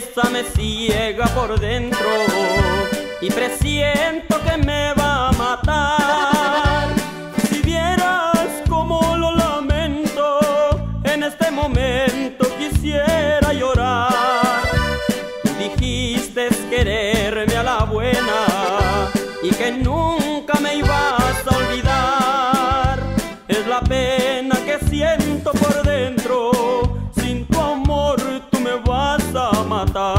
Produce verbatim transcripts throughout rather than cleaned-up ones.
tristeza me ciega por dentro y presiento que me va a matar. Si vieras cómo lo lamento, en este momento quisiera llorar. Tú dijiste quererme a la buena y que nunca me ibas a olvidar. Es la pena que siento por dentro, sin tu amor tú me vas a matar.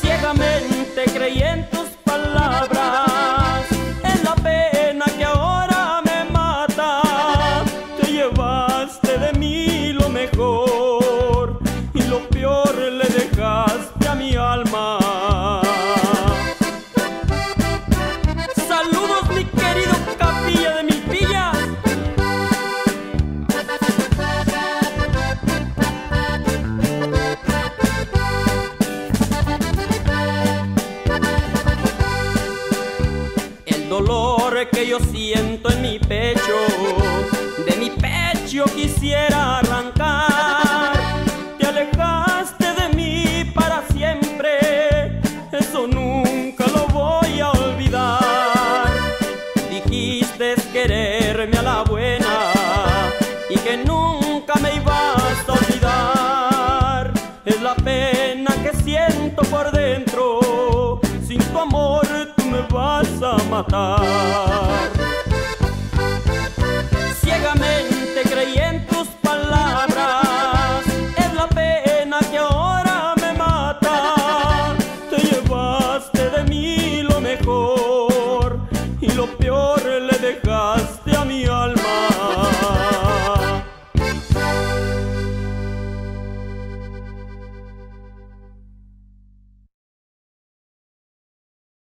Ciegamente creí en tus palabras, es la pena que ahora me mata. Te llevaste de mí lo mejor y lo peor le dejaste a mi alma. Saludos mi querido Capilla de Mil Villas. El dolor que yo siento en mi pecho, de mi pecho quisiera arrancar. Te alejaste de mí para siempre, eso nunca lo voy a olvidar. Dijiste quererme a la buena y que nunca me ibas a olvidar. Es la pena que siento por dentro, sin tu amor tú me vas a matar. Ciegamente creí en tus palabras, es la pena que ahora me mata. Te llevaste de mí lo mejor y lo peor